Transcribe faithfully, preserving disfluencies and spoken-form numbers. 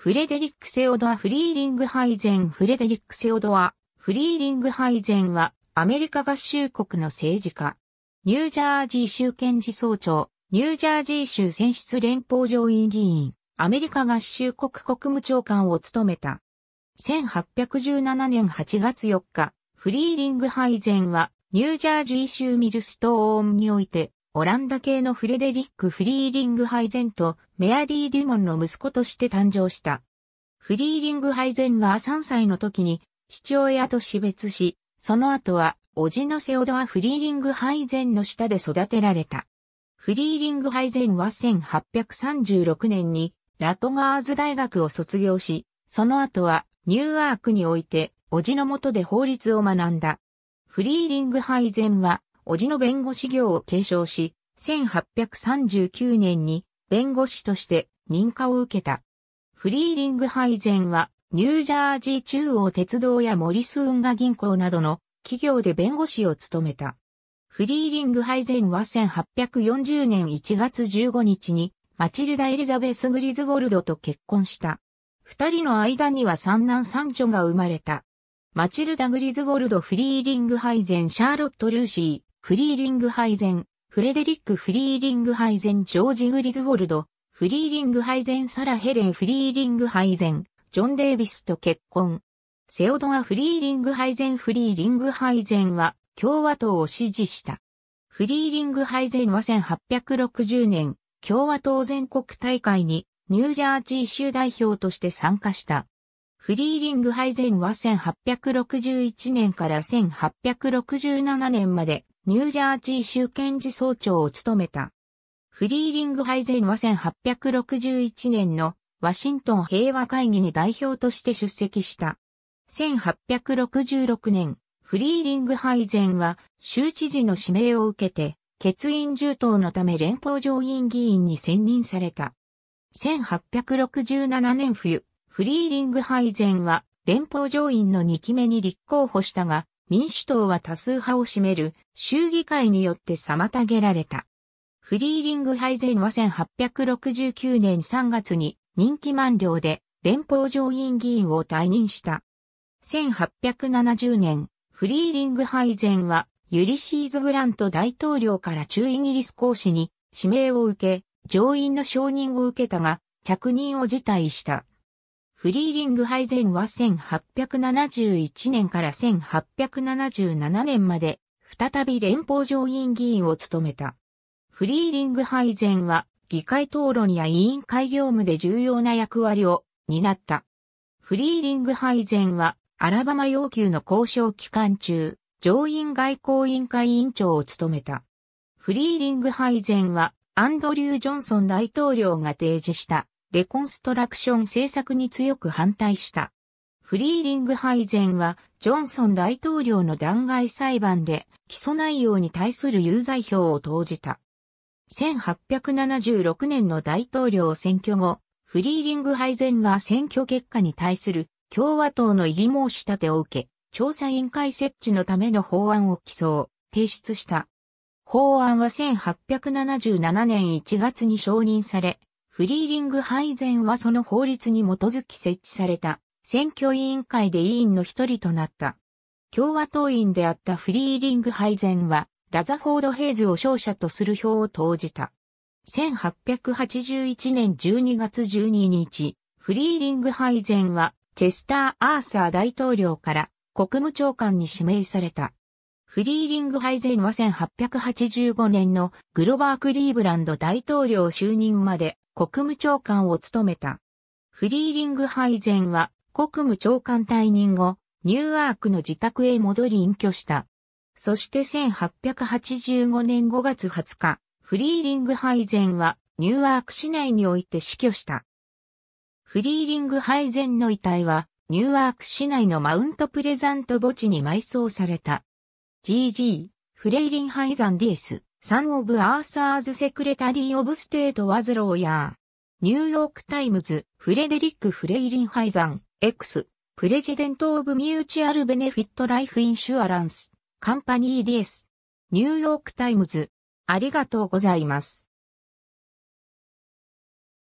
フレデリック・セオドア・フリーリングハイゼンフレデリック・セオドア・フリーリングハイゼンはアメリカ合衆国の政治家。ニュージャージー州検事総長、ニュージャージー州選出連邦上院議員、アメリカ合衆国国務長官を務めた。せんはっぴゃくじゅうななねんはちがつよっか、フリーリングハイゼンはニュージャージー州ミルストーンにおいて、オランダ系のフレデリック・フリーリングハイゼンとメアリー・デュモンの息子として誕生した。フリーリングハイゼンはさんさいの時に父親と死別し、その後は叔父のセオドア・フリーリングハイゼンの下で育てられた。フリーリングハイゼンはせんはっぴゃくさんじゅうろくねんにラトガーズ大学を卒業し、その後はニューアークにおいて叔父の下で法律を学んだ。フリーリングハイゼンは叔父の弁護士業を継承し、せんはっぴゃくさんじゅうきゅうねんに弁護士として認可を受けた。フリーリングハイゼンはニュージャージー中央鉄道やモリス運河銀行などの企業で弁護士を務めた。フリーリングハイゼンはせんはっぴゃくよんじゅうねんいちがつじゅうごにちにマチルダ・エリザベス・グリズウォルドと結婚した。二人の間には三男三女が生まれた。マチルダ・グリズウォルド・フリーリングハイゼン・シャーロット・ルーシー。フリーリングハイゼン、フレデリック・フリーリングハイゼン、ジョージ・グリズウォルド、フリーリングハイゼン、サラ・ヘレン・フリーリングハイゼン、ジョン・デイビスと結婚。セオドア・フリーリングハイゼン、フリーリングハイゼンは共和党を支持した。フリーリングハイゼンはせんはっぴゃくろくじゅうねん、共和党全国大会にニュージャージー州代表として参加した。フリーリングハイゼンはせんはっぴゃくろくじゅういちねんからせんはっぴゃくろくじゅうななねんまで、ニュージャージー州検事総長を務めた。フリーリングハイゼンはせんはっぴゃくろくじゅういちねんのワシントン平和会議に代表として出席した。せんはっぴゃくろくじゅうろくねん、フリーリングハイゼンは州知事の指名を受けて、欠員充当のため連邦上院議員に選任された。せんはっぴゃくろくじゅうななねん冬、フリーリングハイゼンは連邦上院のにきめに立候補したが、民主党は多数派を占める州議会によって妨げられた。フリーリングハイゼンはせんはっぴゃくろくじゅうきゅうねんさんがつに任期満了で連邦上院議員を退任した。せんはっぴゃくななじゅうねん、フリーリングハイゼンはユリシーズ・グラント大統領から駐イギリス公使に指名を受け、上院の承認を受けたが着任を辞退した。フリーリングハイゼンはせんはっぴゃくななじゅういちねんからせんはっぴゃくななじゅうななねんまで再び連邦上院議員を務めた。フリーリングハイゼンは議会討論や委員会業務で重要な役割を担った。フリーリングハイゼンはアラバマ要求の交渉期間中、上院外交委員会委員長を務めた。フリーリングハイゼンはアンドリュー・ジョンソン大統領が提示した。レコンストラクション政策に強く反対した。フリーリングハイゼンは、ジョンソン大統領の弾劾裁判で、起訴内容に対する有罪票を投じた。せんはっぴゃくななじゅうろくねんの大統領選挙後、フリーリングハイゼンは選挙結果に対する共和党の異議申し立てを受け、調査委員会設置のための法案を起草、提出した。法案はせんはっぴゃくななじゅうななねんいちがつに承認され、フリーリングハイゼンはその法律に基づき設置された選挙委員会で委員の一人となった。共和党員であったフリーリングハイゼンはラザフォード・ヘイズを勝者とする票を投じた。せんはっぴゃくはちじゅういちねんじゅうにがつじゅうににち、フリーリングハイゼンはチェスター・アーサー大統領から国務長官に指名された。フリーリングハイゼンはせんはっぴゃくはちじゅうごねんのグロバー・クリーブランド大統領就任まで国務長官を務めた。フリーリングハイゼンは国務長官退任後、ニューアークの自宅へ戻り隠居した。そしてせんはっぴゃくはちじゅうごねんごがつはつか、フリーリングハイゼンはニューアーク市内において死去した。フリーリングハイゼンの遺体はニューアーク市内のマウントプレザント墓地に埋葬された。ジージー フレイリンハイザンディエス、サン・オブ・アーサーズ・セクレタリー・オブ・ステート・ワズ・ローヤー。ニューヨーク・タイムズ、フレデリック・フレイリンハイザン、X、プレジデント・オブ・ミューチュアル・ベネフィット・ライフ・インシュアランス、カンパニー・ディエス。ニューヨーク・タイムズ、ありがとうございます。